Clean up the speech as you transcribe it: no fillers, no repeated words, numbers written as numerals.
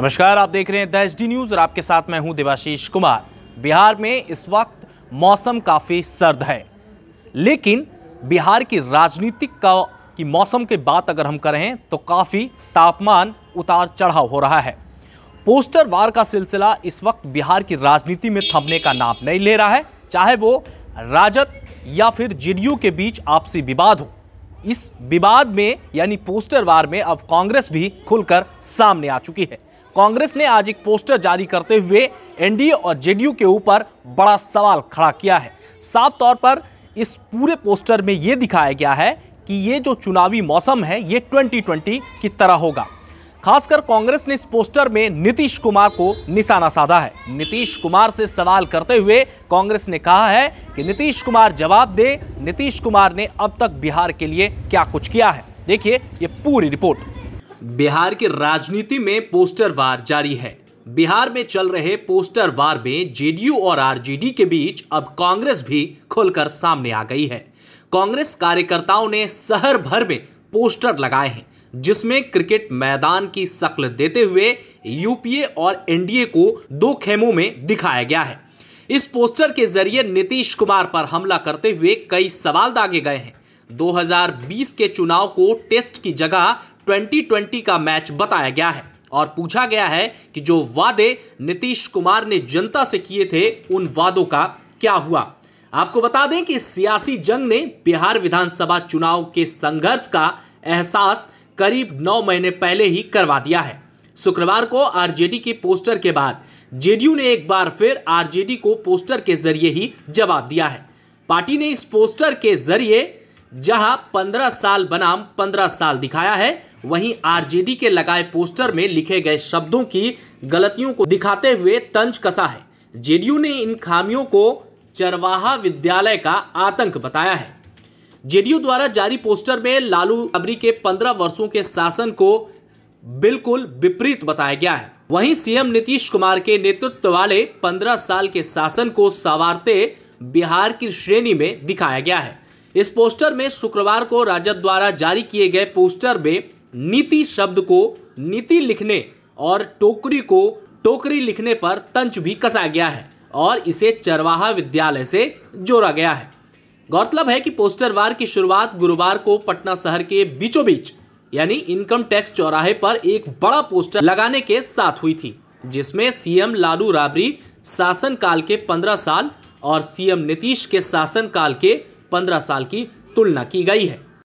नमस्कार, आप देख रहे हैं द एचडी न्यूज़ और आपके साथ मैं हूं देवाशीष कुमार। बिहार में इस वक्त मौसम काफ़ी सर्द है, लेकिन बिहार की राजनीतिक मौसम की बात अगर हम करें तो काफ़ी तापमान उतार चढ़ाव हो रहा है। पोस्टर वार का सिलसिला इस वक्त बिहार की राजनीति में थमने का नाम नहीं ले रहा है, चाहे वो राजद या फिर JDU के बीच आपसी विवाद हो। इस विवाद में यानी पोस्टर वार में अब कांग्रेस भी खुलकर सामने आ चुकी है। कांग्रेस ने आज एक पोस्टर जारी करते हुए एनडीए और JDU के ऊपर बड़ा सवाल खड़ा किया है। साफ तौर पर इस पूरे पोस्टर में ये दिखाया गया है कि ये जो चुनावी मौसम है ये 2020 की तरह होगा। खासकर कांग्रेस ने इस पोस्टर में नीतीश कुमार को निशाना साधा है। नीतीश कुमार से सवाल करते हुए कांग्रेस ने कहा है कि नीतीश कुमार जवाब दे, नीतीश कुमार ने अब तक बिहार के लिए क्या कुछ किया है। देखिए ये पूरी रिपोर्ट। बिहार की राजनीति में पोस्टर वार जारी है। बिहार में चल रहे पोस्टर वार में JDU और आरजेडी के बीच अब कांग्रेस भी खुलकर सामने आ गई है। कांग्रेस कार्यकर्ताओं ने शहर भर में पोस्टर लगाए हैं, जिसमें क्रिकेट मैदान की शक्ल देते हुए यूपीए और एनडीए को दो खेमों में दिखाया गया है। इस पोस्टर के जरिए नीतीश कुमार पर हमला करते हुए कई सवाल दागे गए हैं। 2020 के चुनाव को टेस्ट की जगह 2020 का मैच बताया गया है और पूछा गया है कि जो वादे नीतीश कुमार ने जनता से किए थे उन वादों का क्या हुआ। आपको बता दें कि सियासी जंग ने बिहार विधानसभा चुनाव के संघर्ष का एहसास करीब 9 महीने पहले ही करवा दिया है। शुक्रवार को आरजेडी के पोस्टर के बाद JDU ने एक बार फिर आरजेडी को पोस्टर के जरिए ही जवाब दिया है। पार्टी ने इस पोस्टर के जरिए जहां 15 साल बनाम 15 साल दिखाया है, वहीं आरजेडी के लगाए पोस्टर में लिखे गए शब्दों की गलतियों को दिखाते हुए तंज कसा है। JDU ने इन खामियों को चरवाहा विद्यालय का आतंक बताया है। JDU द्वारा जारी पोस्टर में लालू अबरी के 15 वर्षों के शासन को बिल्कुल विपरीत बताया गया है। वहीं सीएम नीतीश कुमार के नेतृत्व वाले 15 साल के शासन को संवारते बिहार की श्रेणी में दिखाया गया है। इस पोस्टर में शुक्रवार को राजद द्वारा जारी किए गए पोस्टर में नीति शब्द को नीति लिखने और टोकरी को टोकरी लिखने पर तंज भी कसा गया है और इसे चरवाहा विद्यालय से जोड़ा गया है। गौरतलब है कि पोस्टर वार की शुरुआत गुरुवार को पटना शहर के बीचों बीच यानी इनकम टैक्स चौराहे पर एक बड़ा पोस्टर लगाने के साथ हुई थी, जिसमें सीएम लालू राबड़ी शासनकाल के 15 साल और सीएम नीतीश के शासनकाल के 15 साल की तुलना की गई है।